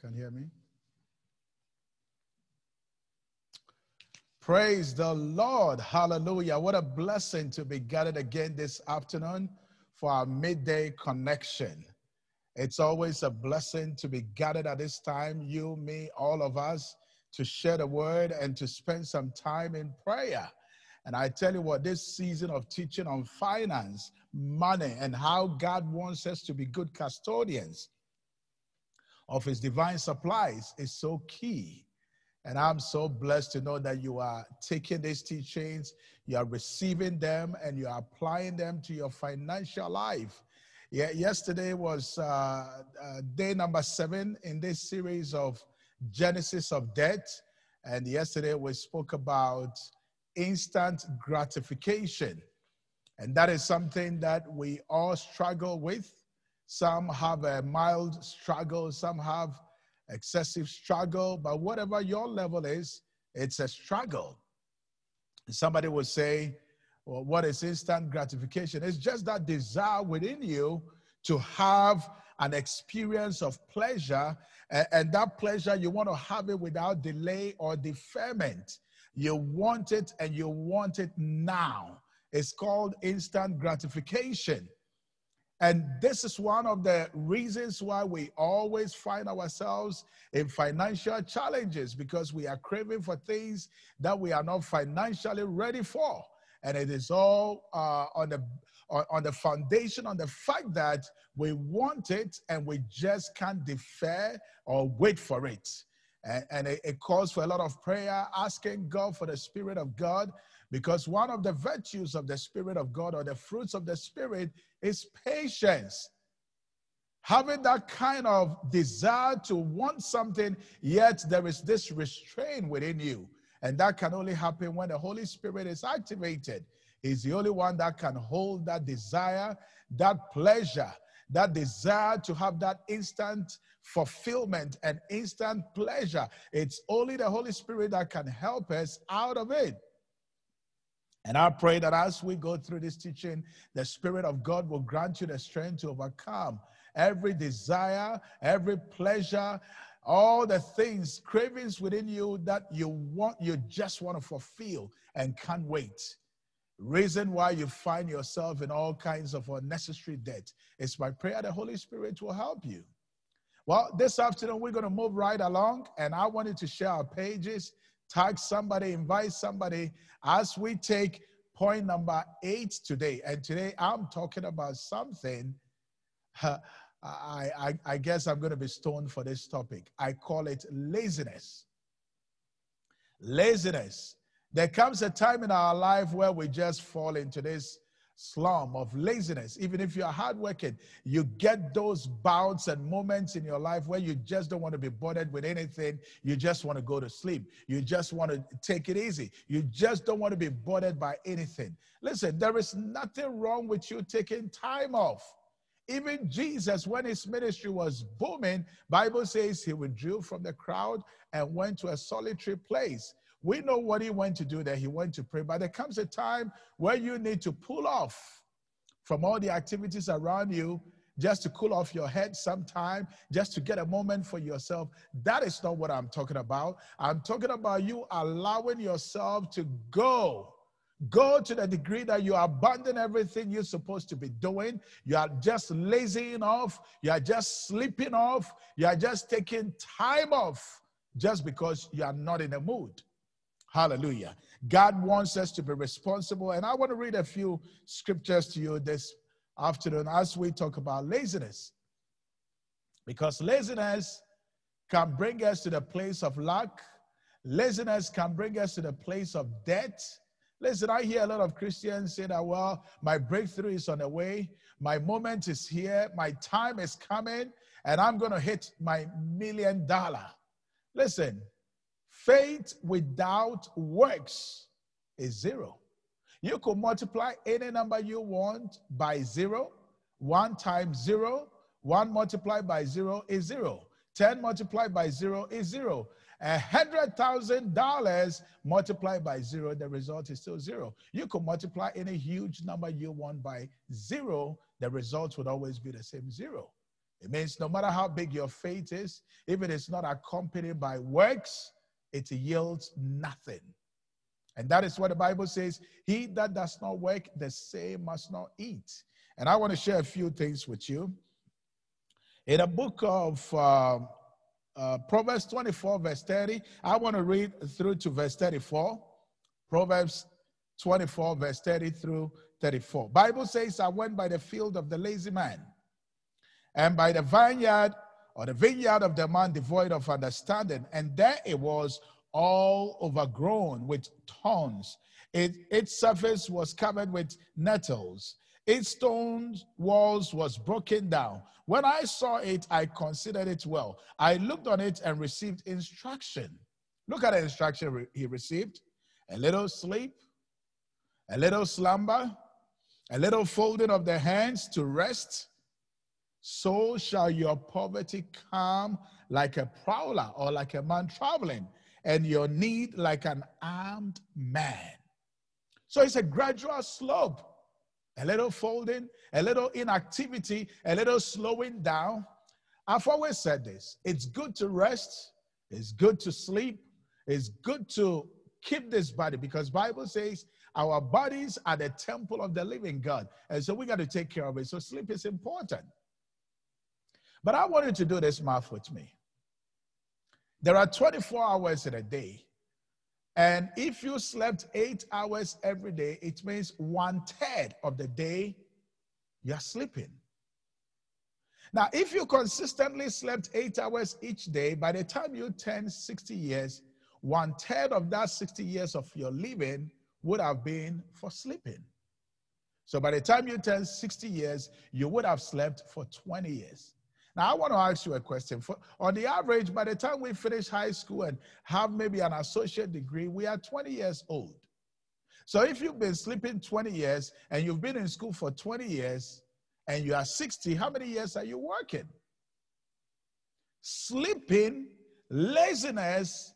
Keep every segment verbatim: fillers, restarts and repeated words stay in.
can hear me. Praise the Lord. Hallelujah. What a blessing to be gathered again this afternoon for our midday connection. It's always a blessing to be gathered at this time, you, me, all of us, to share the word and to spend some time in prayer. And I tell you what, this season of teaching on finance, money, and how God wants us to be good custodians of his divine supplies is so key. And I'm so blessed to know that you are taking these teachings, you are receiving them, and you are applying them to your financial life. Yeah, yesterday was uh, uh, day number seven in this series of Genesis of Debt. And yesterday we spoke about instant gratification. And that is something that we all struggle with. Some have a mild struggle, some have excessive struggle, but whatever your level is, it's a struggle. Somebody will say, well, what is instant gratification? It's just that desire within you to have an experience of pleasure, and, and that pleasure, you want to have it without delay or deferment. You want it, and you want it now. It's called instant gratification. And this is one of the reasons why we always find ourselves in financial challenges, because we are craving for things that we are not financially ready for. And it is all uh, on the, on the foundation, on the fact that we want it and we just can't defer or wait for it. And, and it, it calls for a lot of prayer, asking God for the Spirit of God, because one of the virtues of the Spirit of God, or the fruits of the Spirit, is patience. Having that kind of desire to want something, yet there is this restraint within you. And that can only happen when the Holy Spirit is activated. He's the only one that can hold that desire, that pleasure, that desire to have that instant fulfillment and instant pleasure. It's only the Holy Spirit that can help us out of it. And I pray that as we go through this teaching, the Spirit of God will grant you the strength to overcome every desire, every pleasure, all the things, cravings within you that you want, you just want to fulfill and can't wait. Reason why you find yourself in all kinds of unnecessary debt. It's my prayer the Holy Spirit will help you. Well, this afternoon, we're going to move right along, and I wanted to share our pages. Tag somebody, invite somebody as we take point number eight today. And today I'm talking about something, uh, I, I, I guess I'm going to be stoned for this topic. I call it laziness. Laziness. There comes a time in our life where we just fall into this slum of laziness. Even if you're hardworking, you get those bouts and moments in your life where you just don't want to be bothered with anything. You just want to go to sleep. You just want to take it easy. You just don't want to be bothered by anything. Listen, there is nothing wrong with you taking time off. Even Jesus, when his ministry was booming, Bible says he withdrew from the crowd and went to a solitary place. We know what he went to do there. He went to pray. But there comes a time where you need to pull off from all the activities around you, just to cool off your head sometime, just to get a moment for yourself. That is not what I'm talking about. I'm talking about you allowing yourself to go. Go to the degree that you abandon everything you're supposed to be doing. You are just lazying off. You are just sleeping off. You are just taking time off just because you are not in the mood. Hallelujah. God wants us to be responsible. And I want to read a few scriptures to you this afternoon as we talk about laziness. Because laziness can bring us to the place of lack. Laziness can bring us to the place of debt. Listen, I hear a lot of Christians say that, well, my breakthrough is on the way. My moment is here. My time is coming. And I'm going to hit my million dollar. Listen. Faith without works is zero. You could multiply any number you want by zero. One times zero. One multiplied by zero is zero. Ten multiplied by zero is zero. A hundred thousand dollars multiplied by zero, the result is still zero. You could multiply any huge number you want by zero. The result would always be the same, zero. It means no matter how big your faith is, if it is not accompanied by works, it yields nothing. And that is what the Bible says, he that does not work, the same must not eat. And I want to share a few things with you. In the book of uh, uh, Proverbs twenty-four, verse thirty, I want to read through to verse thirty-four. Proverbs twenty-four, verse thirty through thirty-four. Bible says, I went by the field of the lazy man, and by the vineyard or the vineyard of the man devoid of understanding, and there it was all overgrown with thorns. It, its surface was covered with nettles. Its stone walls was broken down. When I saw it, I considered it well. I looked on it and received instruction. Look at the instruction re- he received. A little sleep, a little slumber, a little folding of the hands to rest. So shall your poverty come like a prowler or like a man traveling, and your need like an armed man. So it's a gradual slope. A little folding, a little inactivity, a little slowing down. I've always said this. It's good to rest. It's good to sleep. It's good to keep this body, because the Bible says our bodies are the temple of the living God. And so we got to take care of it. So sleep is important. But I want you to do this math with me. There are twenty-four hours in a day. And if you slept eight hours every day, it means one third of the day you're sleeping. Now, if you consistently slept eight hours each day, by the time you turn sixty years, one third of that sixty years of your living would have been for sleeping. So by the time you turn sixty years, you would have slept for twenty years. Now, I want to ask you a question. For, on the average, by the time we finish high school and have maybe an associate degree, we are twenty years old. So if you've been sleeping twenty years and you've been in school for twenty years and you are sixty, how many years are you working? Sleeping, laziness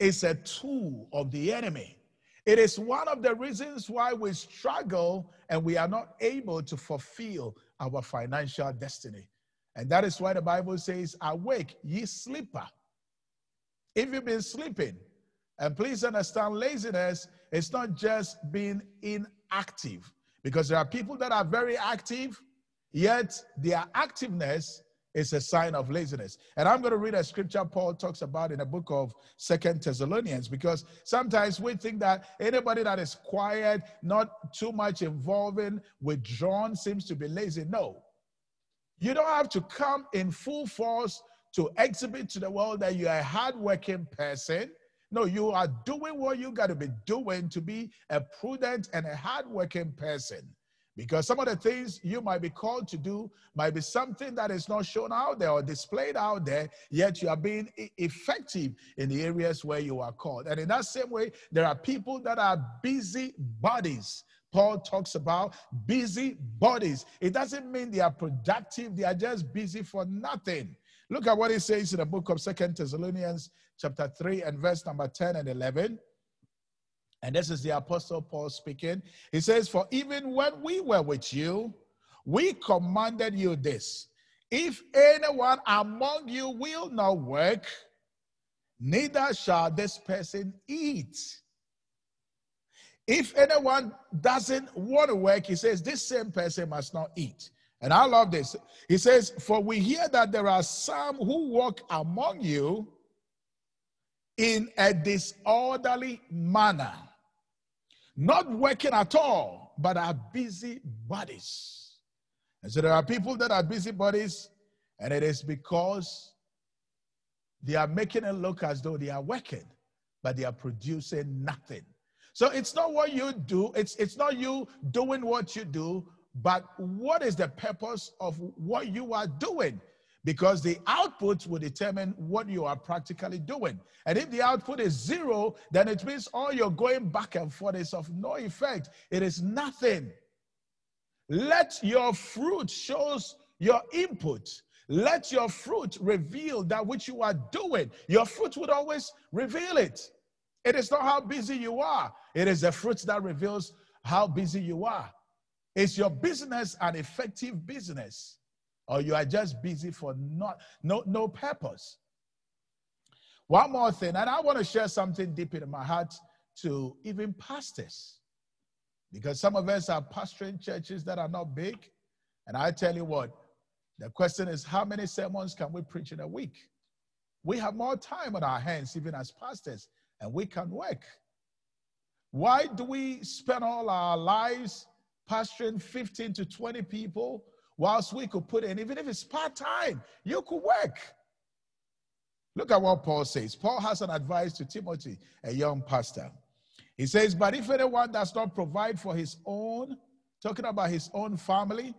is a tool of the enemy. It is one of the reasons why we struggle and we are not able to fulfill our financial destiny. And that is why the Bible says, awake, ye sleeper. If you've been sleeping, and please understand, laziness is not just being inactive, because there are people that are very active, yet their activeness is a sign of laziness. And I'm going to read a scripture Paul talks about in the book of Second Thessalonians, because sometimes we think that anybody that is quiet, not too much involving, withdrawn, seems to be lazy. No. You don't have to come in full force to exhibit to the world that you're a hardworking person. No, you are doing what you got to be doing to be a prudent and a hardworking person. Because some of the things you might be called to do might be something that is not shown out there or displayed out there, yet you are being effective in the areas where you are called. And in that same way, there are people that are busy bodies. Paul talks about busy bodies. It doesn't mean they are productive. They are just busy for nothing. Look at what he says in the book of Second Thessalonians chapter three and verse number ten and eleven. And this is the Apostle Paul speaking. He says, for even when we were with you, we commanded you this. If anyone among you will not work, neither shall this person eat. If anyone doesn't want to work, he says, this same person must not eat. And I love this. He says, for we hear that there are some who walk among you in a disorderly manner, not working at all, but are busy bodies. And so there are people that are busy bodies, and it is because they are making it look as though they are working, but they are producing nothing. So it's not what you do, it's, it's not you doing what you do, but what is the purpose of what you are doing? Because the output will determine what you are practically doing. And if the output is zero, then it means all you're going back and forth is of no effect. It is nothing. Let your fruit show your input. Let your fruit reveal that which you are doing. Your fruit would always reveal it. It is not how busy you are. It is the fruit that reveals how busy you are. Is your business an effective business? or you are just busy for not, no, no purpose. One more thing, and I want to share something deep in my heart to even pastors, because some of us are pastoring churches that are not big, and I tell you what, the question is, how many sermons can we preach in a week? We have more time on our hands, even as pastors, and we can work. Why do we spend all our lives pastoring fifteen to twenty people, whilst we could put in, even if it's part-time, you could work? Look at what Paul says. Paul has an advice to Timothy, a young pastor. He says, but if anyone does not provide for his own, talking about his own family,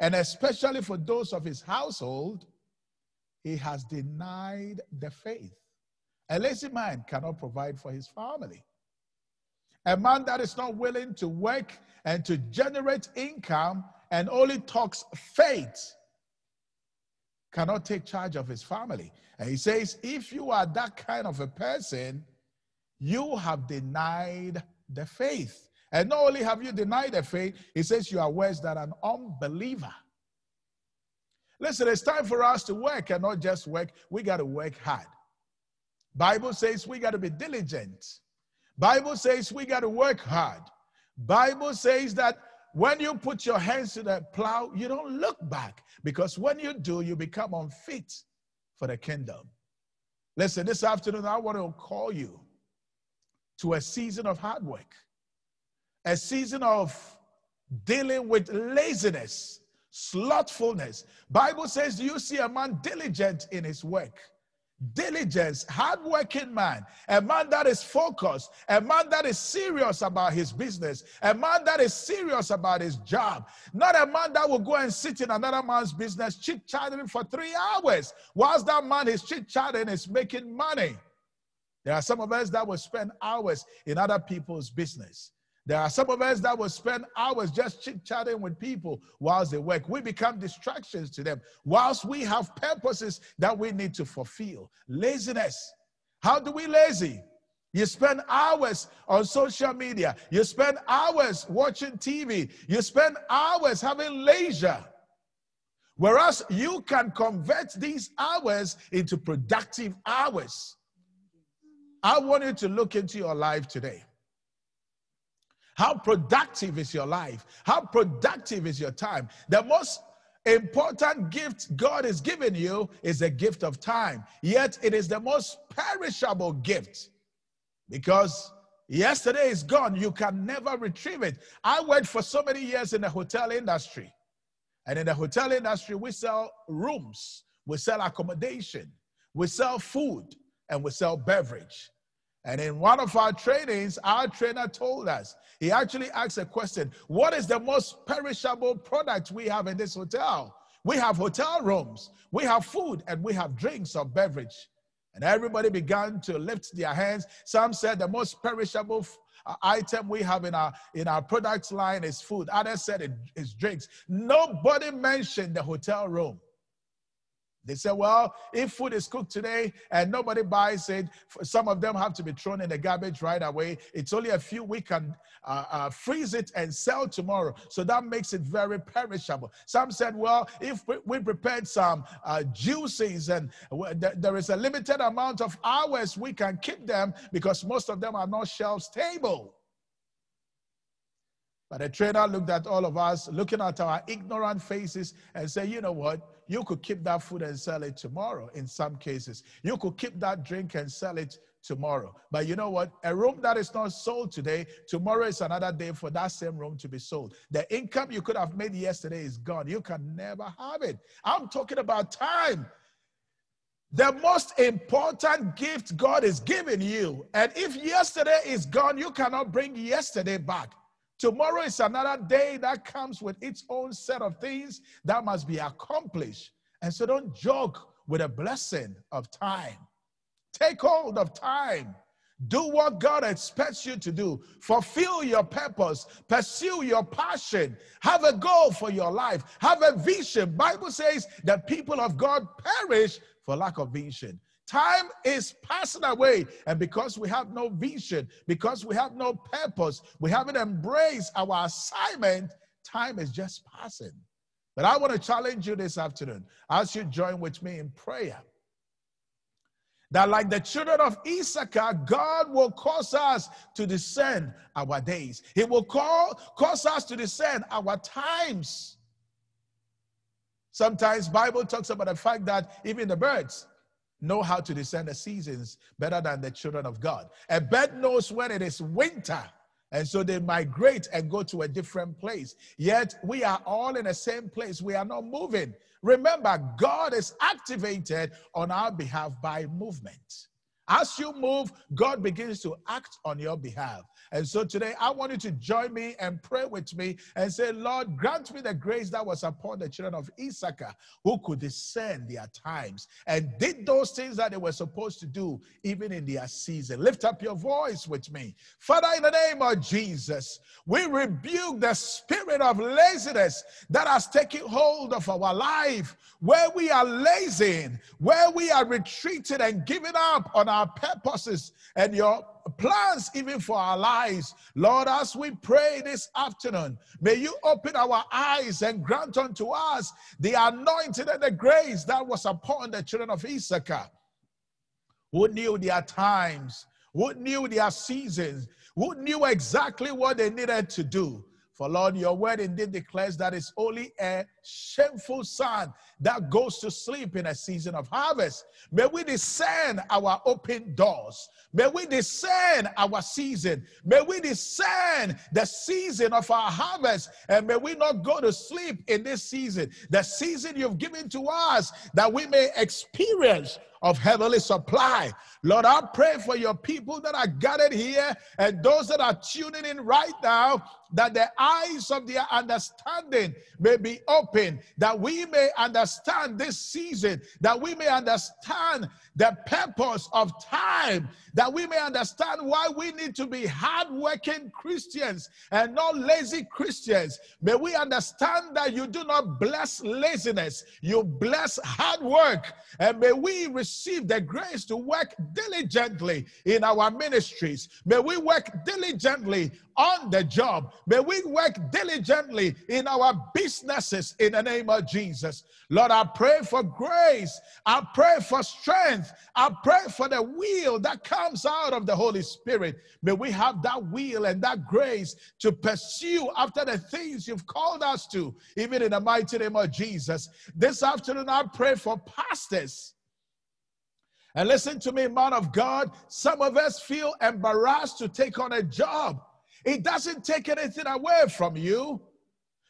and especially for those of his household, he has denied the faith. A lazy man cannot provide for his family. A man that is not willing to work and to generate income and only talks faith cannot take charge of his family. And he says, if you are that kind of a person, you have denied the faith. And not only have you denied the faith, he says you are worse than an unbeliever. Listen, it's time for us to work, and not just work. We got to work hard. Bible says we got to be diligent. Bible says we got to work hard. Bible says that when you put your hands to the plow, you don't look back, because when you do, you become unfit for the kingdom. Listen, this afternoon, I want to call you to a season of hard work, a season of dealing with laziness, slothfulness. Bible says, do you see a man diligent in his work? Diligence, hardworking man, a man that is focused, a man that is serious about his business, a man that is serious about his job, not a man that will go and sit in another man's business chit-chatting for three hours, whilst that man is chit-chatting is making money. There are some of us that will spend hours in other people's business. There are some of us that will spend hours just chit-chatting with people whilst they work. We become distractions to them whilst we have purposes that we need to fulfill. Laziness. How do we lazy? You spend hours on social media. You spend hours watching T V. You spend hours having leisure. Whereas you can convert these hours into productive hours. I want you to look into your life today. How productive is your life? How productive is your time? The most important gift God has given you is the gift of time. Yet it is the most perishable gift, because yesterday is gone. You can never retrieve it. I worked for so many years in the hotel industry. And in the hotel industry, we sell rooms, we sell accommodation, we sell food, and we sell beverage. And in one of our trainings, our trainer told us, he actually asked a question, what is the most perishable product we have in this hotel? We have hotel rooms, we have food, and we have drinks or beverage. And everybody began to lift their hands. Some said the most perishable item we have in our, in our product line is food. Others said it is drinks. Nobody mentioned the hotel room. They say, well, if food is cooked today and nobody buys it, some of them have to be thrown in the garbage right away. It's only a few we can uh, uh, freeze it and sell tomorrow. So that makes it very perishable. Some said, well, if we, we prepared some uh, juices and th there is a limited amount of hours we can keep them, because most of them are not shelf stable. But the trainer looked at all of us, looking at our ignorant faces, and said, you know what? You could keep that food and sell it tomorrow in some cases. You could keep that drink and sell it tomorrow. But you know what? A room that is not sold today, tomorrow is another day for that same room to be sold. The income you could have made yesterday is gone. You can never have it. I'm talking about time. The most important gift God is giving you. And if yesterday is gone, you cannot bring yesterday back. Tomorrow is another day that comes with its own set of things that must be accomplished. And so don't joke with a blessing of time. Take hold of time. Do what God expects you to do. Fulfill your purpose. Pursue your passion. Have a goal for your life. Have a vision. Bible says the people of God perish for lack of vision. Time is passing away, and because we have no vision, because we have no purpose, we haven't embraced our assignment, time is just passing. But I want to challenge you this afternoon as you join with me in prayer, that like the children of Issachar, God will cause us to discern our days. He will call, cause us to discern our times. Sometimes the Bible talks about the fact that even the birds know how to discern the seasons better than the children of God. A bird knows when it is winter, and so they migrate and go to a different place. Yet we are all in the same place. We are not moving. Remember, God is activated on our behalf by movement. As you move, God begins to act on your behalf. And so today, I want you to join me and pray with me and say, Lord, grant me the grace that was upon the children of Issachar, who could discern their times and did those things that they were supposed to do, even in their season. Lift up your voice with me. Father, in the name of Jesus, we rebuke the spirit of laziness that has taken hold of our life, where we are lazy, where we are retreated and giving up on our our purposes and your plans even for our lives. Lord, as we pray this afternoon, may you open our eyes and grant unto us the anointing and the grace that was upon the children of Issachar, who knew their times, who knew their seasons, who knew exactly what they needed to do. For Lord, your word indeed declares that it's only a shameful son that goes to sleep in a season of harvest. May we discern our open doors. May we discern our season. May we discern the season of our harvest. And may we not go to sleep in this season, the season you've given to us, that we may experience of heavenly supply. Lord, I pray for your people that are gathered here and those that are tuning in right now, that the eyes of their understanding may be open, that we may understand this season, that we may understand the purpose of time, that we may understand why we need to be hardworking Christians and not lazy Christians. May we understand that you do not bless laziness, you bless hard work, and may we receive Receive the grace to work diligently in our ministries. May we work diligently on the job. May we work diligently in our businesses in the name of Jesus. Lord, I pray for grace. I pray for strength. I pray for the will that comes out of the Holy Spirit. May we have that will and that grace to pursue after the things you've called us to, even in the mighty name of Jesus. This afternoon, I pray for pastors. And listen to me, man of God, some of us feel embarrassed to take on a job. It doesn't take anything away from you.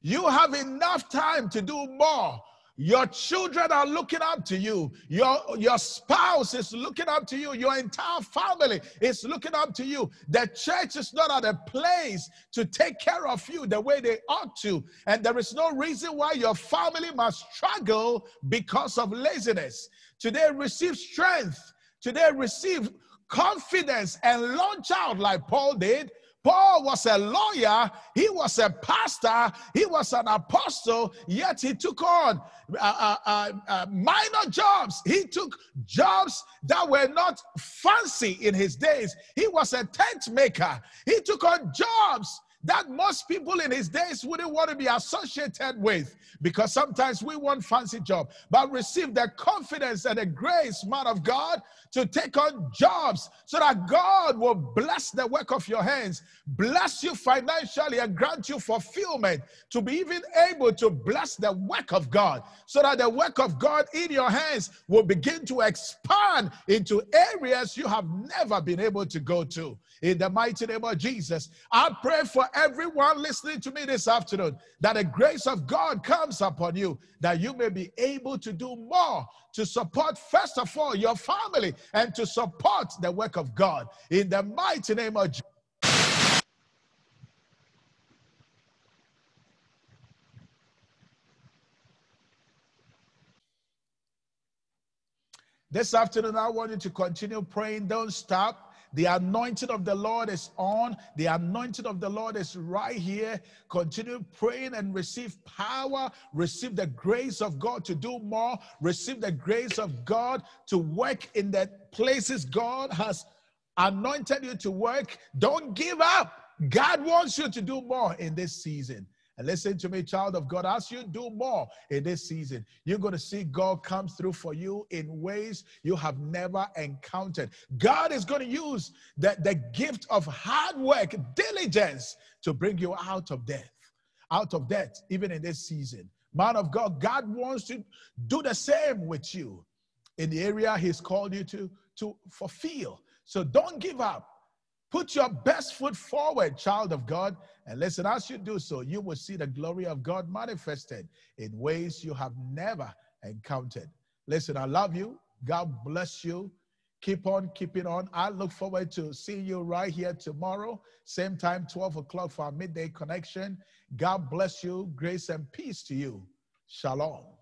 You have enough time to do more. Your children are looking up to you. Your, your spouse is looking up to you. Your entire family is looking up to you. The church is not at a place to take care of you the way they ought to. And there is no reason why your family must struggle because of laziness. Today, receive strength. Today, receive confidence and launch out like Paul did. Paul was a lawyer, he was a pastor, he was an apostle, yet he took on uh, uh, uh, minor jobs. He took jobs that were not fancy in his days. He was a tent maker. He took on jobs that most people in his days wouldn't want to be associated with, because sometimes we want fancy jobs. But receive the confidence and the grace, man of God, to take on jobs so that God will bless the work of your hands, bless you financially and grant you fulfillment to be even able to bless the work of God, so that the work of God in your hands will begin to expand into areas you have never been able to go to. In the mighty name of Jesus, I pray for everyone listening to me this afternoon, that the grace of God comes upon you, that you may be able to do more to support, first of all, your family and to support the work of God. In the mighty name of Jesus. This afternoon, I want you to continue praying. Don't stop. The anointing of the Lord is on. The anointing of the Lord is right here. Continue praying and receive power. Receive the grace of God to do more. Receive the grace of God to work in the places God has anointed you to work. Don't give up. God wants you to do more in this season. And listen to me, child of God, as you do more in this season, you're going to see God come through for you in ways you have never encountered. God is going to use the, the gift of hard work, diligence, to bring you out of death, out of debt, even in this season. Man of God, God wants to do the same with you in the area he's called you to, to fulfill. So don't give up. Put your best foot forward, child of God. And listen, as you do so, you will see the glory of God manifested in ways you have never encountered. Listen, I love you. God bless you. Keep on keeping on. I look forward to seeing you right here tomorrow. Same time, twelve o'clock for our midday connection. God bless you. Grace and peace to you. Shalom.